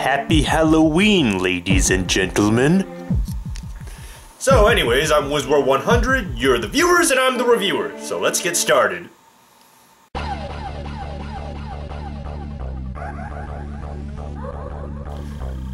Happy Halloween, ladies and gentlemen. So anyways, I'm WizWar100, you're the viewers, and I'm the reviewer. So let's get started.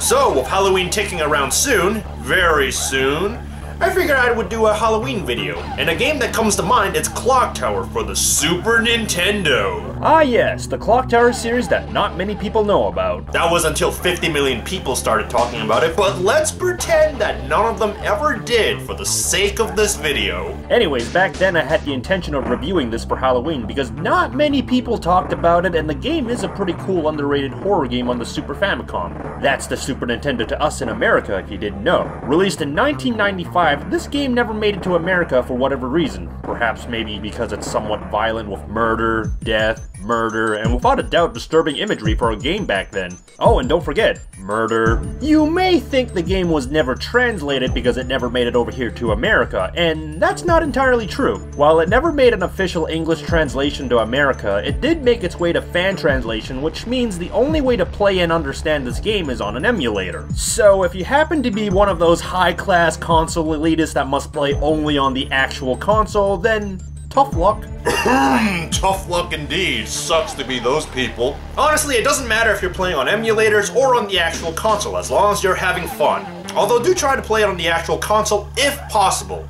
So, with Halloween ticking around soon, very soon, I figured I would do a Halloween video. And a game that comes to mind is Clock Tower for the Super Nintendo. Ah yes, the Clock Tower series that not many people know about. That was until 50 million people started talking about it, but let's pretend that none of them ever did for the sake of this video. Anyways, back then I had the intention of reviewing this for Halloween because not many people talked about it, and the game is a pretty cool underrated horror game on the Super Famicom. That's the Super Nintendo to us in America, if you didn't know. Released in 1995, this game never made it to America for whatever reason. Perhaps maybe because it's somewhat violent with murder, death, murder, and without a doubt disturbing imagery for a game back then. Oh, and don't forget, murder. You may think the game was never translated because it never made it over here to America, and that's not entirely true. While it never made an official English translation to America, it did make its way to fan translation, which means the only way to play and understand this game is on an emulator. So if you happen to be one of those high-class console elitists that must play only on the actual console, then tough luck. Tough luck indeed. Sucks to be those people. Honestly, it doesn't matter if you're playing on emulators or on the actual console, as long as you're having fun. Although do try to play it on the actual console if possible,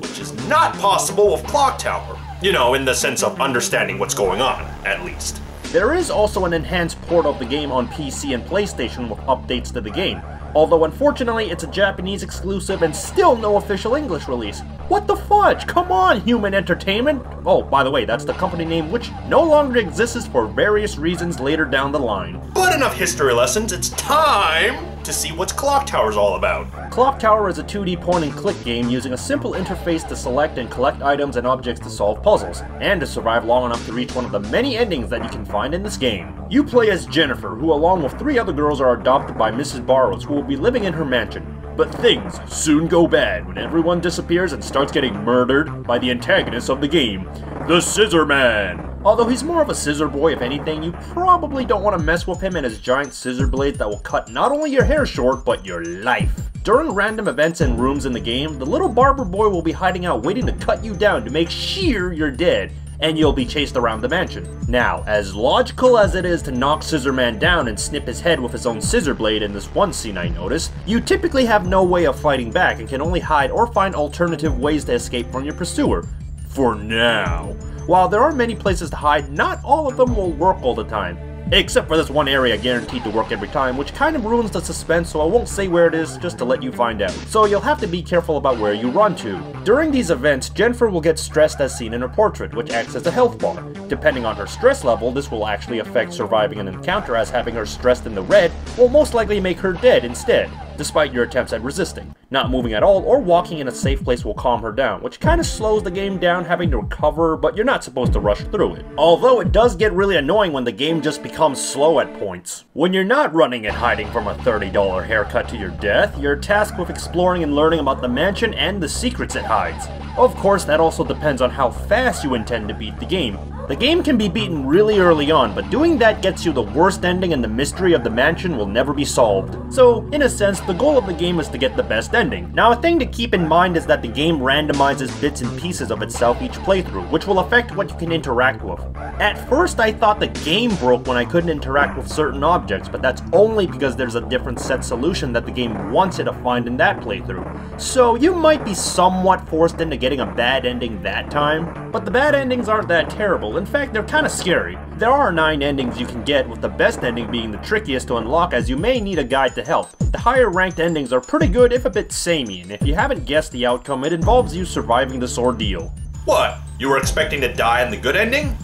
which is not possible with Clock Tower. You know, in the sense of understanding what's going on, at least. There is also an enhanced port of the game on PC and PlayStation with updates to the game. Although unfortunately, it's a Japanese exclusive and still no official English release. What the fudge? Come on, Human Entertainment! Oh, by the way, that's the company name which no longer exists for various reasons later down the line. But enough history lessons, it's time to see what Clock Tower's all about. Clock Tower is a 2D point-and-click game using a simple interface to select and collect items and objects to solve puzzles, and to survive long enough to reach one of the many endings that you can find in this game. You play as Jennifer, who along with 3 other girls are adopted by Mrs. Burroughs, who will be living in her mansion. But things soon go bad when everyone disappears and starts getting murdered by the antagonist of the game, the Scissorman. Although he's more of a scissor boy, if anything, you probably don't want to mess with him and his giant scissor blades that will cut not only your hair short, but your life. During random events and rooms in the game, the little barber boy will be hiding out waiting to cut you down to make sure you're dead, and you'll be chased around the mansion. Now, as logical as it is to knock Scissorman down and snip his head with his own scissor blade in this one scene I noticed, you typically have no way of fighting back and can only hide or find alternative ways to escape from your pursuer. For now. While there are many places to hide, not all of them will work all the time. Except for this one area guaranteed to work every time, which kind of ruins the suspense, so I won't say where it is just to let you find out. So you'll have to be careful about where you run to. During these events, Jennifer will get stressed as seen in her portrait, which acts as a health bar. Depending on her stress level, this will actually affect surviving an encounter, as having her stressed in the red will most likely make her dead instead, despite your attempts at resisting. Not moving at all or walking in a safe place will calm her down, which kind of slows the game down having to recover, but you're not supposed to rush through it. Although it does get really annoying when the game just becomes slow at points. When you're not running and hiding from a $30 haircut to your death, you're tasked with exploring and learning about the mansion and the secrets it hides. Of course, that also depends on how fast you intend to beat the game. The game can be beaten really early on, but doing that gets you the worst ending and the mystery of the mansion will never be solved. So, in a sense, the goal of the game is to get the best ending. Now, a thing to keep in mind is that the game randomizes bits and pieces of itself each playthrough, which will affect what you can interact with. At first, I thought the game broke when I couldn't interact with certain objects, but that's only because there's a different set solution that the game wants you to find in that playthrough. So, you might be somewhat forced into getting a bad ending that time, but the bad endings aren't that terrible. In fact, they're kind of scary. There are 9 endings you can get, with the best ending being the trickiest to unlock, as you may need a guide to help. The higher ranked endings are pretty good, if a bit samey, and if you haven't guessed the outcome, it involves you surviving this ordeal. What? You were expecting to die in the good ending?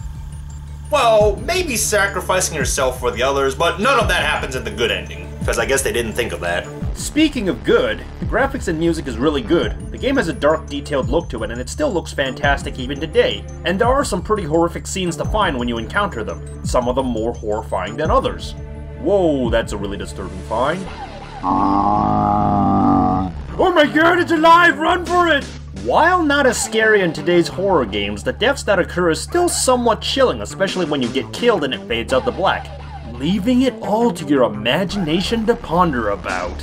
Well, maybe sacrificing yourself for the others, but none of that happens in the good ending, because I guess they didn't think of that. Speaking of good, the graphics and music is really good. The game has a dark, detailed look to it, and it still looks fantastic even today. And there are some pretty horrific scenes to find when you encounter them, some of them more horrifying than others. Whoa, that's a really disturbing find. Oh my god, it's alive! Run for it! While not as scary in today's horror games, the deaths that occur is still somewhat chilling, especially when you get killed and it fades out to black. leaving it all to your imagination to ponder about.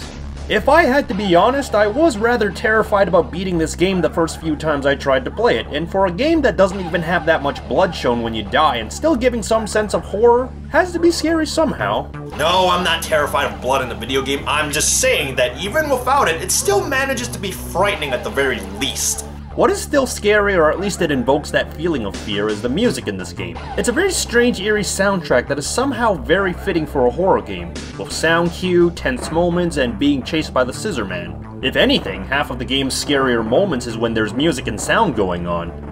If I had to be honest, I was rather terrified about beating this game the first few times I tried to play it, and for a game that doesn't even have that much blood shown when you die and still giving some sense of horror, has to be scary somehow. No, I'm not terrified of blood in the video game, I'm just saying that even without it, it still manages to be frightening at the very least. What is still scary, or at least it invokes that feeling of fear, is the music in this game. It's a very strange, eerie soundtrack that is somehow very fitting for a horror game, with sound cue, tense moments, and being chased by the Scissorman. If anything, half of the game's scarier moments is when there's music and sound going on.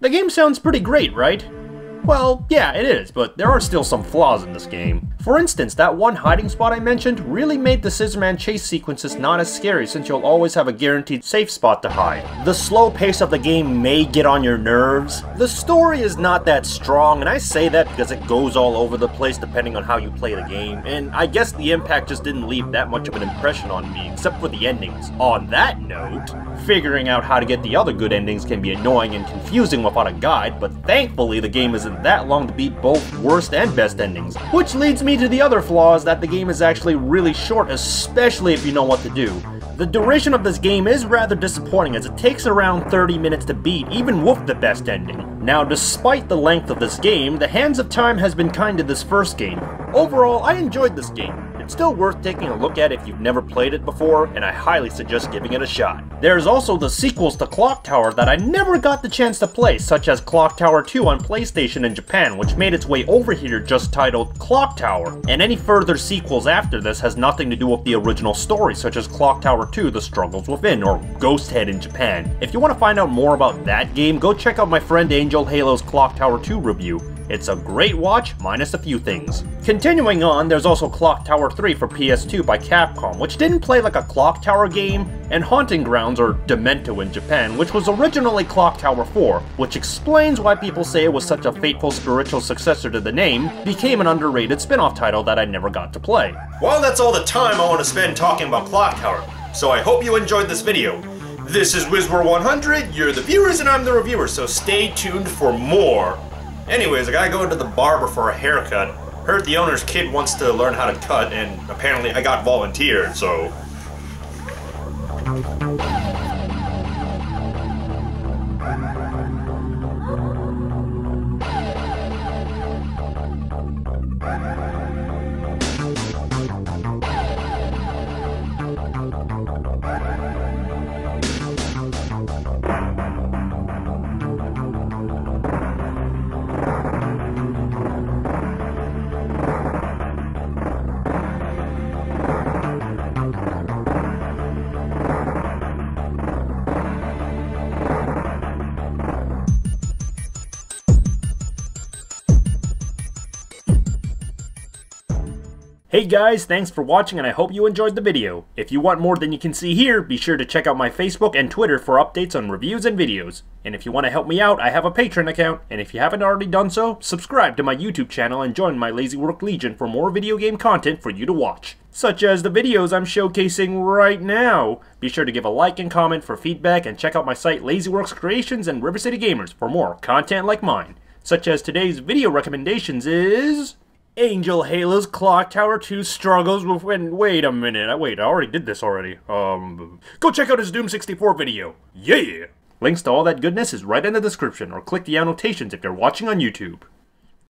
The game sounds pretty great, right? Well, yeah, it is, but there are still some flaws in this game. For instance, that one hiding spot I mentioned really made the Scissorman chase sequences not as scary, since you'll always have a guaranteed safe spot to hide. The slow pace of the game may get on your nerves. The story is not that strong, and I say that because it goes all over the place depending on how you play the game, and I guess the impact just didn't leave that much of an impression on me, except for the endings. On that note, figuring out how to get the other good endings can be annoying and confusing without a guide, but thankfully the game isn't that long to beat both worst and best endings, which leads me to the other flaws, that the game is actually really short, especially if you know what to do. The duration of this game is rather disappointing, as it takes around 30 minutes to beat, even with the best ending. Now, despite the length of this game, the hands of time has been kind to this first game. Overall, I enjoyed this game. It's still worth taking a look at if you've never played it before, and I highly suggest giving it a shot. There's also the sequels to Clock Tower that I never got the chance to play, such as Clock Tower 2 on PlayStation in Japan, which made its way over here just titled Clock Tower, and any further sequels after this has nothing to do with the original story, such as Clock Tower 2 The Struggles Within, or Ghost Head in Japan. If you want to find out more about that game, go check out my friend Angel Halo's Clock Tower 2 review. It's a great watch, minus a few things. Continuing on, there's also Clock Tower 3 for PS2 by Capcom, which didn't play like a Clock Tower game, and Haunting Grounds, or Demento in Japan, which was originally Clock Tower 4, which explains why people say it was such a fateful spiritual successor to the name, became an underrated spin-off title that I never got to play. Well, that's all the time I want to spend talking about Clock Tower, so I hope you enjoyed this video. This is WizWar100, you're the viewers and I'm the reviewer, so stay tuned for more. Anyways, I gotta go into the barber for a haircut. Heard the owner's kid wants to learn how to cut, and apparently I got volunteered, so... Hey guys, thanks for watching and I hope you enjoyed the video. If you want more than you can see here, be sure to check out my Facebook and Twitter for updates on reviews and videos. And if you want to help me out, I have a Patreon account, and if you haven't already done so, subscribe to my YouTube channel and join my LazyWorks Legion for more video game content for you to watch, such as the videos I'm showcasing right now. Be sure to give a like and comment for feedback, and check out my site LazyWorks Creations and River City Gamers for more content like mine, such as today's video recommendations is... Angel Halo's Clock Tower 2 Struggles Within. Wait a minute, I already did this already. Go check out his Doom 64 video. Yeah! Links to all that goodness is right in the description, or click the annotations if you're watching on YouTube.